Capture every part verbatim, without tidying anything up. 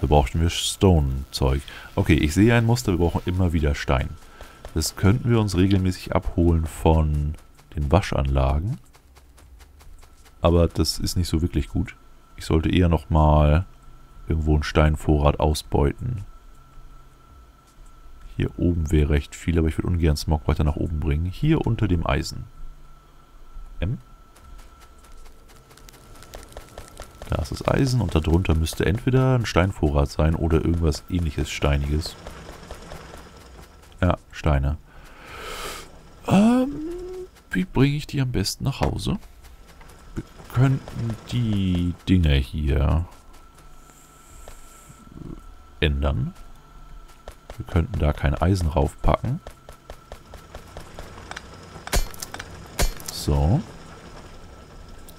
Da brauchten wir Stone-Zeug. Okay, ich sehe ein Muster, wir brauchen immer wieder Stein. Das könnten wir uns regelmäßig abholen von den Waschanlagen. Aber das ist nicht so wirklich gut. Ich sollte eher nochmal irgendwo einen Steinvorrat ausbeuten. Hier oben wäre recht viel, aber ich würde ungern Smog weiter nach oben bringen. Hier unter dem Eisen. M. Da ist das Eisen und darunter müsste entweder ein Steinvorrat sein oder irgendwas ähnliches Steiniges. Ja, Steine. Ähm, wie bringe ich die am besten nach Hause? Wir könnten die Dinger hier ändern. Wir könnten da kein Eisen raufpacken. So.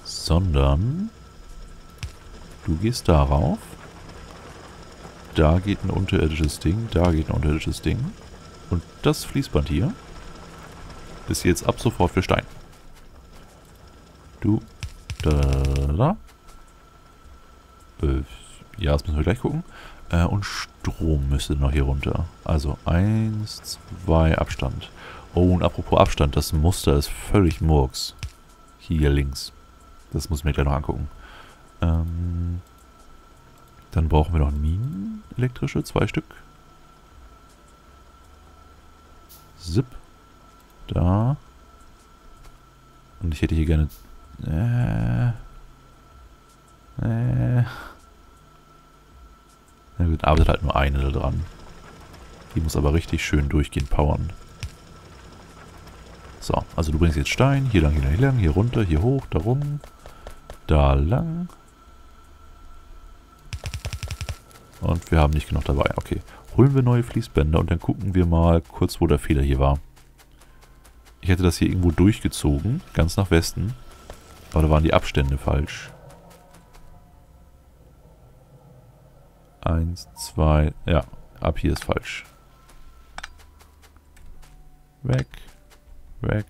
Sondern... Du gehst da rauf. Da geht ein unterirdisches Ding. Da geht ein unterirdisches Ding. Und das Fließband hier ist jetzt ab sofort für Stein. Du. Da. da, da. Äh, ja, das müssen wir gleich gucken. Äh, und Strom müsste noch hier runter. Also eins, zwei, Abstand. Oh, und apropos Abstand. Das Muster ist völlig murks. Hier links. Das muss ich mir gleich noch angucken. Ähm, dann brauchen wir noch Minen, elektrische, zwei Stück. Zip. Da. Und ich hätte hier gerne... Äh, äh. Na gut, arbeitet halt nur eine da dran. Die muss aber richtig schön durchgehend powern. So, also du bringst jetzt Stein, hier lang, hier lang, hier lang, hier runter, hier hoch, da rum, da lang. Und wir haben nicht genug dabei. Okay, holen wir neue Fließbänder und dann gucken wir mal kurz, wo der Fehler hier war. Ich hätte das hier irgendwo durchgezogen, ganz nach Westen. Aber da waren die Abstände falsch. Eins, zwei, ja, ab hier ist falsch. Weg, weg.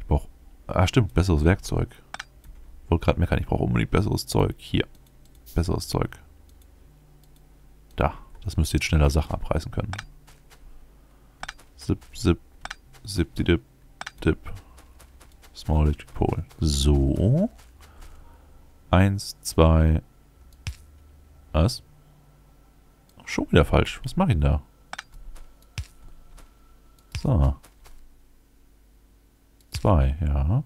Ich brauche, ah stimmt, besseres Werkzeug. Wollte gerade meckern, ich brauche unbedingt besseres Zeug. Hier. Besseres Zeug. Da. Das müsste jetzt schneller Sachen abreißen können. Zip, zip, zip, di, dip, dip. Small Electric Pole. So. Eins, zwei. Was? Schon wieder falsch. Was mache ich denn da? So. Zwei, ja.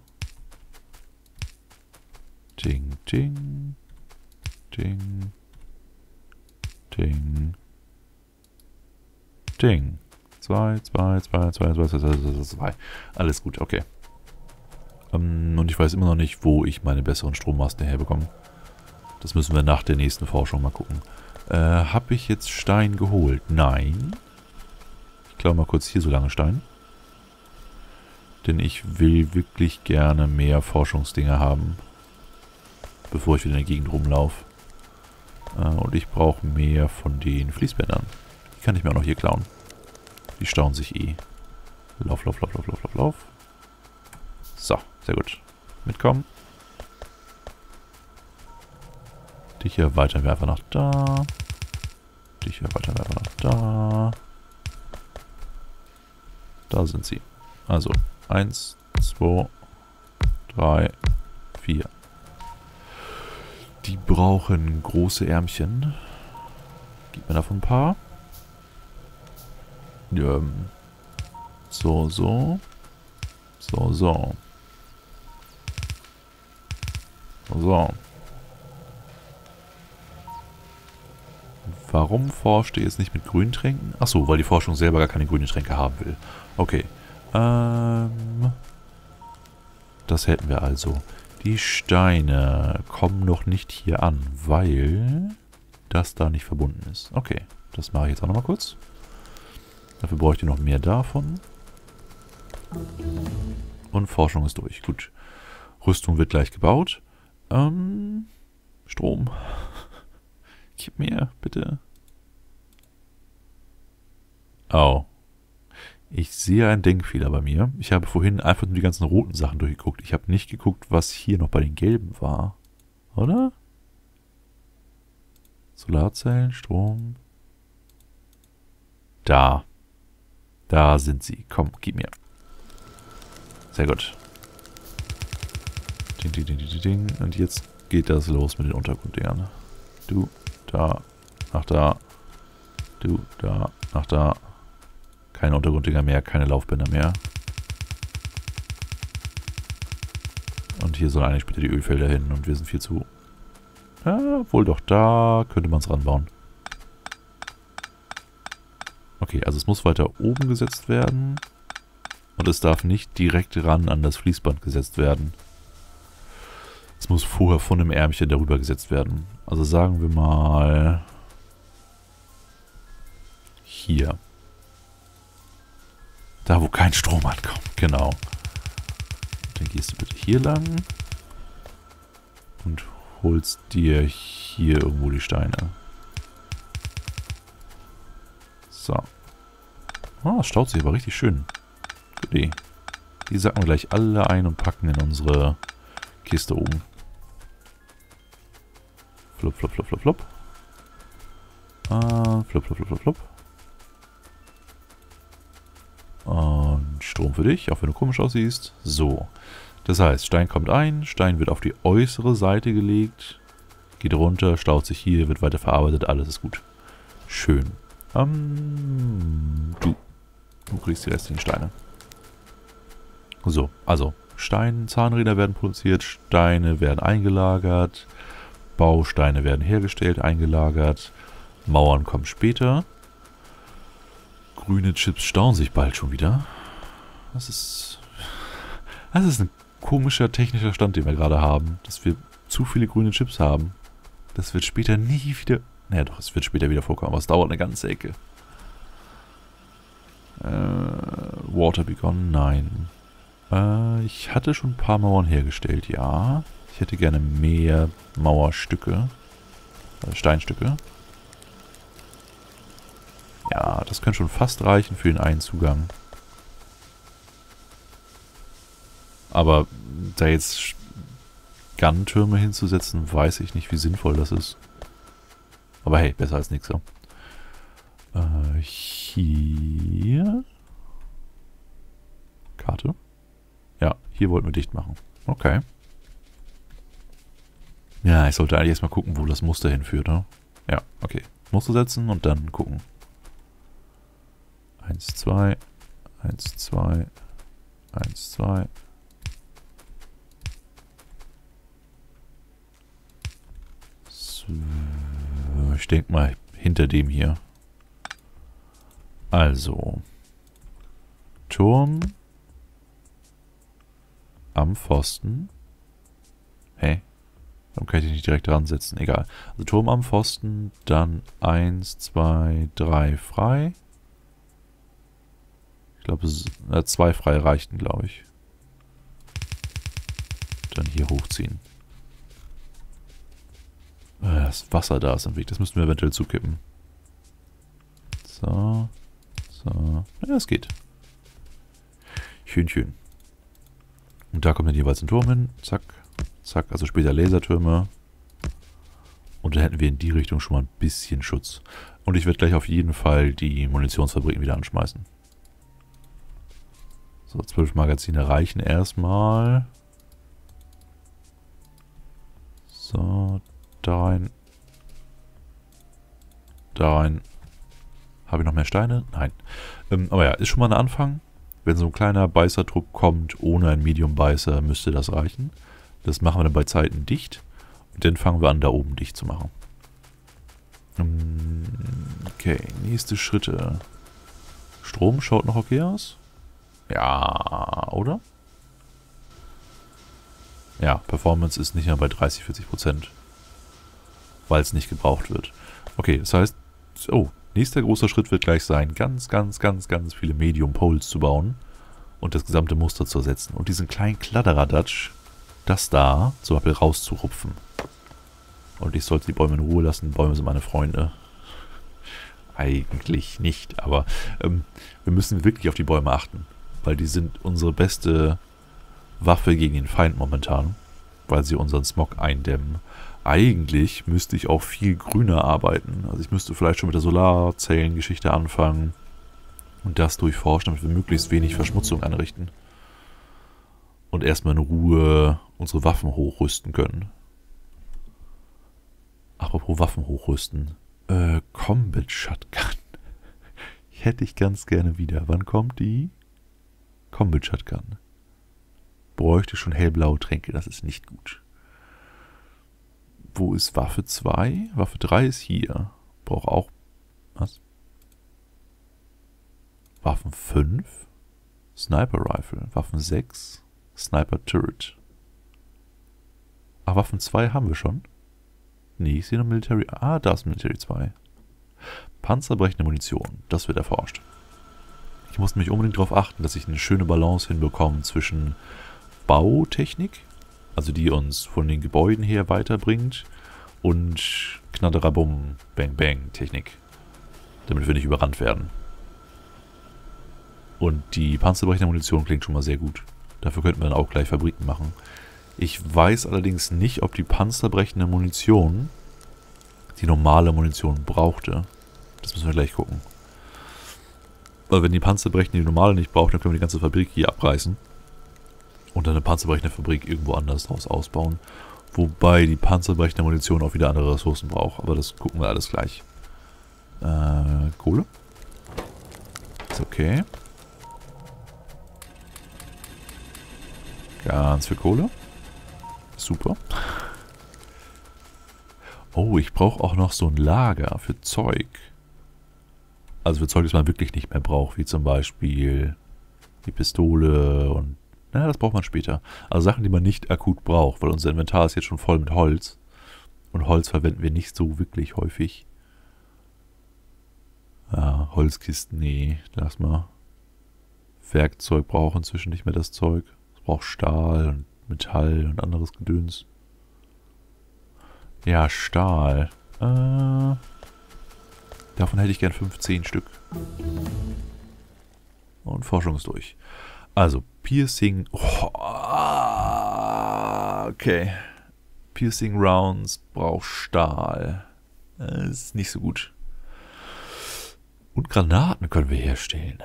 Ding, ding. Ding. Ding. Ding. Zwei, zwei, zwei, zwei, zwei, zwei, zwei, zwei. Alles gut, okay. Um, und ich weiß immer noch nicht, wo ich meine besseren Strommasten herbekomme. Das müssen wir nach der nächsten Forschung mal gucken. Äh, habe ich jetzt Stein geholt? Nein. Ich klaue mal kurz hier so lange Stein. Denn ich will wirklich gerne mehr Forschungsdinge haben. Bevor ich wieder in der Gegend rumlaufe. Und ich brauche mehr von den Fließbändern. Die kann ich mir auch noch hier klauen. Die stauen sich eh. Lauf, lauf, lauf, lauf, lauf, lauf, lauf. So, sehr gut. Mitkommen. Dich erweitern wir einfach nach da. Dich erweitern wir einfach nach da. Da sind sie. Also, eins, zwei, drei, vier. Die brauchen große Ärmchen. Gib mir davon ein paar. Ähm, so, so. So, so. So. Warum forscht ihr jetzt nicht mit grünen Tränken? Achso, weil die Forschung selber gar keine grünen Tränke haben will. Okay. Ähm, das hätten wir also. Die Steine kommen noch nicht hier an, weil das da nicht verbunden ist. Okay, das mache ich jetzt auch nochmal kurz. Dafür bräuchte ich noch mehr davon. Und Forschung ist durch. Gut. Rüstung wird gleich gebaut. Ähm, Strom. Gib mir, bitte. Oh. Ich sehe einen Denkfehler bei mir. Ich habe vorhin einfach nur die ganzen roten Sachen durchgeguckt. Ich habe nicht geguckt, was hier noch bei den gelben war. Oder? Solarzellen, Strom. Da. Da sind sie. Komm, gib mir. Sehr gut. Ding, ding, ding, ding, ding. Und jetzt geht das los mit den Untergrunddingern. Du, da, nach da. Du, da, nach da. Keine Untergrunddinger mehr, keine Laufbänder mehr. Und hier sollen eigentlich bitte die Ölfelder hin und wir sind viel zu... Ja, wohl doch, da könnte man es ranbauen. Okay, also es muss weiter oben gesetzt werden. Und es darf nicht direkt ran an das Fließband gesetzt werden. Es muss vorher von dem Ärmchen darüber gesetzt werden. Also sagen wir mal... Hier. Da, wo kein Strom ankommt, genau. Dann gehst du bitte hier lang. Und holst dir hier irgendwo die Steine. So. Ah, es staut sich aber richtig schön. Gute Idee. Die sacken wir gleich alle ein und packen in unsere Kiste oben. Flop, flop, flop, flop, flop. Ah, flop, flop, flop, flop, flop. Und Strom für dich, auch wenn du komisch aussiehst. So. Das heißt, Stein kommt ein, Stein wird auf die äußere Seite gelegt, geht runter, staut sich hier, wird weiter verarbeitet, alles ist gut. Schön. Ähm, du. Du kriegst die restlichen Steine. So, also Stein, Zahnräder werden produziert, Steine werden eingelagert, Bausteine werden hergestellt, eingelagert, Mauern kommen später. Grüne Chips stauen sich bald schon wieder. Das ist... Das ist ein komischer technischer Stand, den wir gerade haben. Dass wir zu viele grüne Chips haben. Das wird später nie wieder... Naja doch, es wird später wieder vorkommen, aber es dauert eine ganze Ecke. Äh, Water Beacon, nein. Äh, ich hatte schon ein paar Mauern hergestellt, ja. Ich hätte gerne mehr Mauerstücke. Äh, Steinstücke. Ja, das könnte schon fast reichen für den einen Zugang. Aber da jetzt Gun-Türme hinzusetzen, weiß ich nicht, wie sinnvoll das ist. Aber hey, besser als nichts. So. Äh, hier. Karte. Ja, hier wollten wir dicht machen. Okay. Ja, ich sollte eigentlich erstmal gucken, wo das Muster hinführt, ne? Ja, okay. Muster setzen und dann gucken. Eins, zwei. Eins, zwei. Eins, zwei. So. Ich denke mal hinter dem hier. Also. Turm. Am Pfosten. Hä? Warum kann ich den nicht direkt dran setzen? Egal. Also Turm am Pfosten. Dann eins, zwei, drei frei. Ich glaube, zwei frei reichten, glaube ich. Dann hier hochziehen. Das Wasser da ist am Weg. Das müssten wir eventuell zukippen. So. So. Ja, es geht. Schön, schön. Und da kommt dann jeweils ein Turm hin. Zack. Zack. Also später Lasertürme. Und dann hätten wir in die Richtung schon mal ein bisschen Schutz. Und ich werde gleich auf jeden Fall die Munitionsfabriken wieder anschmeißen. So, zwölf Magazine reichen erstmal. So. Da rein. Da rein. Habe ich noch mehr Steine? Nein. Ähm, aber ja, ist schon mal ein Anfang. Wenn so ein kleiner Beißertrupp kommt, ohne ein Medium-Beißer, müsste das reichen. Das machen wir dann bei Zeiten dicht. Und dann fangen wir an, da oben dicht zu machen. Okay, nächste Schritte. Strom schaut noch okay aus. Ja, oder? Ja, Performance ist nicht mehr bei dreißig, vierzig Prozent. Weil es nicht gebraucht wird. Okay, das heißt, oh, nächster großer Schritt wird gleich sein, ganz, ganz, ganz, ganz viele Medium-Poles zu bauen und das gesamte Muster zu ersetzen und diesen kleinen Kladderadatsch, das da zum Beispiel rauszurupfen. Und ich sollte die Bäume in Ruhe lassen, Bäume sind meine Freunde. Eigentlich nicht, aber ähm, wir müssen wirklich auf die Bäume achten, weil die sind unsere beste Waffe gegen den Feind momentan, weil sie unseren Smog eindämmen. eigentlich müsste ich auch viel grüner arbeiten. Also ich müsste vielleicht schon mit der Solarzellen-Geschichte anfangen und das durchforschen, damit wir möglichst wenig Verschmutzung anrichten. Und erstmal in Ruhe unsere Waffen hochrüsten können. Apropos Waffen hochrüsten. Äh, Combat Shotgun. Hätte ich ganz gerne wieder. Wann kommt die? Combat Shotgun. Bräuchte schon hellblaue Tränke. Das ist nicht gut. Wo ist Waffe zwei? Waffe drei ist hier. Brauche auch... Was? Waffen fünf? Sniper Rifle. Waffen sechs? Sniper Turret. Ach, Waffen zwei haben wir schon. Nee, ich sehe noch Military... Ah, da ist Military zwei. Panzerbrechende Munition. Das wird erforscht. Ich muss mich unbedingt darauf achten, dass ich eine schöne Balance hinbekomme zwischen Bautechnik, also die uns von den Gebäuden her weiterbringt, und Knatterabum, Bang Bang Technik, damit wir nicht überrannt werden. Und die panzerbrechende Munition klingt schon mal sehr gut. Dafür könnten wir dann auch gleich Fabriken machen. Ich weiß allerdings nicht, ob die panzerbrechende Munition die normale Munition brauchte. Das müssen wir gleich gucken. Weil wenn die panzerbrechende die normale nicht braucht, dann können wir die ganze Fabrik hier abreißen. Und dann eine panzerbrechende Fabrik irgendwo anders draus ausbauen. Wobei die panzerbrechende Munition auch wieder andere Ressourcen braucht. Aber das gucken wir alles gleich. Äh, Kohle. Ist okay. Ganz viel Kohle. Super. Oh, ich brauche auch noch so ein Lager für Zeug. Also für Zeug, das man wirklich nicht mehr braucht. Wie zum Beispiel die Pistole und... Na, das braucht man später. Also Sachen, die man nicht akut braucht, weil unser Inventar ist jetzt schon voll mit Holz. Und Holz verwenden wir nicht so wirklich häufig. Ah, Holzkisten, nee. Lass mal. Werkzeug braucht inzwischen nicht mehr das Zeug. Es braucht Stahl und Metall und anderes Gedöns. Ja, Stahl. Äh, davon hätte ich gern fünfzehn Stück. Und Forschung ist durch. Also, Piercing... Oh, okay. Piercing Rounds braucht Stahl. Das ist nicht so gut. Und Granaten können wir herstellen.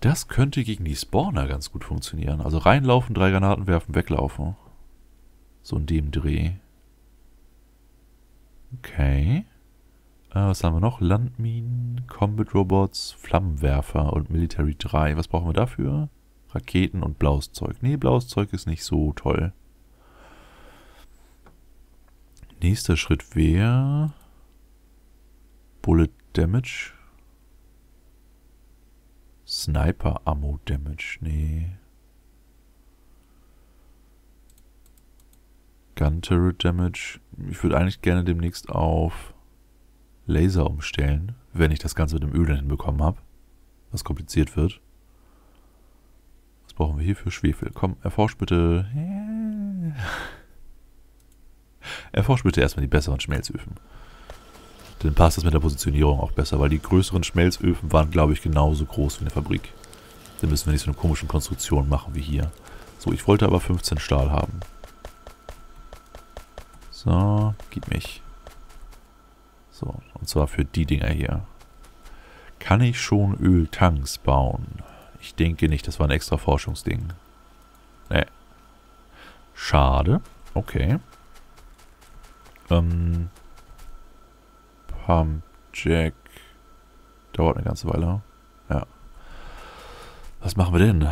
Das könnte gegen die Spawner ganz gut funktionieren. Also reinlaufen, drei Granaten werfen, weglaufen. So in dem Dreh. Okay. Äh, was haben wir noch? Landminen, Combat Robots, Flammenwerfer und Military drei. Was brauchen wir dafür? Raketen und blaues Zeug. Nee, blaues Zeug ist nicht so toll. Nächster Schritt wäre... Bullet Damage. Sniper Ammo Damage. Nee. Gun Turret Damage. Ich würde eigentlich gerne demnächst auf Laser umstellen, wenn ich das Ganze mit dem Öl dann hinbekommen habe. Was kompliziert wird. Was brauchen wir hier für Schwefel? Komm, erforsch bitte. Erforsch bitte erstmal die besseren Schmelzöfen. Dann passt das mit der Positionierung auch besser, weil die größeren Schmelzöfen waren, glaube ich, genauso groß wie eine Fabrik. Dann müssen wir nicht so eine komische Konstruktion machen wie hier. So, ich wollte aber fünfzehn Stahl haben. So, gib mich. So, und zwar für die Dinger hier. Kann ich schon Öltanks bauen? Ich denke nicht, das war ein extra Forschungsding. Nee. Schade. Okay. Ähm... Pumpjack. Dauert eine ganze Weile. Ja. Was machen wir denn?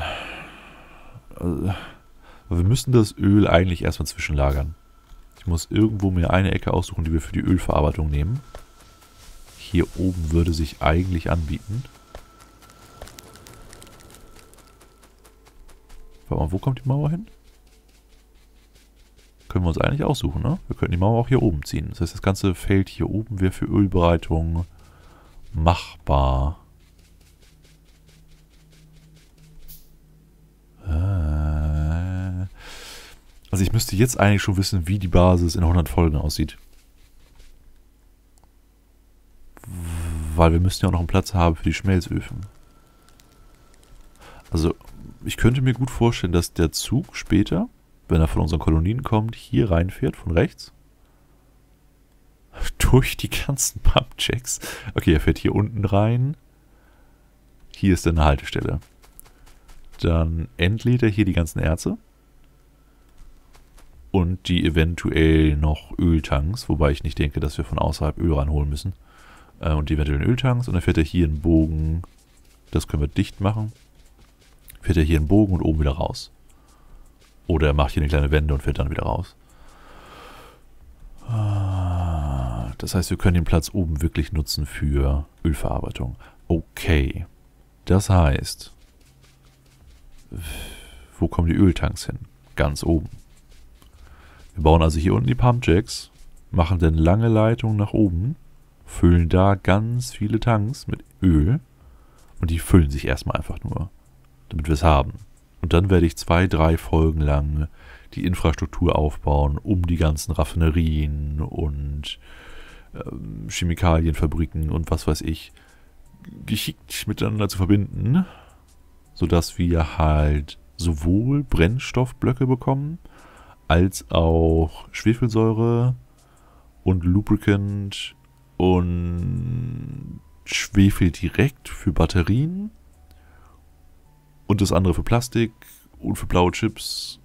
Also, wir müssen das Öl eigentlich erstmal zwischenlagern. Ich muss irgendwo mir eine Ecke aussuchen, die wir für die Ölverarbeitung nehmen. Hier oben würde sich eigentlich anbieten. Warte mal, wo kommt die Mauer hin? Können wir uns eigentlich aussuchen, ne? Wir könnten die Mauer auch hier oben ziehen. Das heißt, das ganze Feld hier oben wäre für Ölbereitung machbar. Äh also ich müsste jetzt eigentlich schon wissen, wie die Basis in hundert Folgen aussieht. Weil wir müssten ja auch noch einen Platz haben für die Schmelzöfen. Also ich könnte mir gut vorstellen, dass der Zug später, wenn er von unseren Kolonien kommt, hier reinfährt, von rechts. durch die ganzen Pumpjacks. Okay, er fährt hier unten rein. Hier ist dann eine Haltestelle. Dann entlädt er hier die ganzen Erze. Und die eventuell noch Öltanks, wobei ich nicht denke, dass wir von außerhalb Öl reinholen müssen. Äh, und die eventuellen Öltanks. Und dann fährt er hier einen Bogen. Das können wir dicht machen. Fährt er hier einen Bogen und oben wieder raus. Oder er macht hier eine kleine Wende und fährt dann wieder raus. Das heißt, wir können den Platz oben wirklich nutzen für Ölverarbeitung. Okay. Das heißt, wo kommen die Öltanks hin? Ganz oben. Wir bauen also hier unten die Pumpjacks, machen dann lange Leitungen nach oben, füllen da ganz viele Tanks mit Öl und die füllen sich erstmal einfach nur, damit wir es haben. Und dann werde ich zwei, drei Folgen lang die Infrastruktur aufbauen, um die ganzen Raffinerien und ähm, Chemikalienfabriken und was weiß ich geschickt miteinander zu verbinden, sodass wir halt sowohl Brennstoffblöcke bekommen, als auch Schwefelsäure und Lubricant und Schwefel direkt für Batterien und das andere für Plastik und für blaue Chips.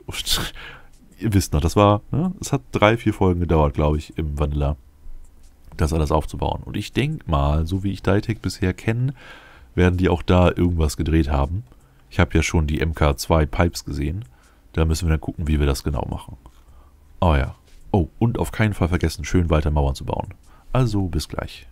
Ihr wisst noch, das war, ne? Es hat drei, vier Folgen gedauert, glaube ich, im Vanilla, das alles aufzubauen. Und ich denke mal, so wie ich Dytech bisher kenne, werden die auch da irgendwas gedreht haben. Ich habe ja schon die M K zwei Pipes gesehen. Da müssen wir dann gucken, wie wir das genau machen. Oh ja. Oh, und auf keinen Fall vergessen, schön weiter Mauern zu bauen. Also, bis gleich.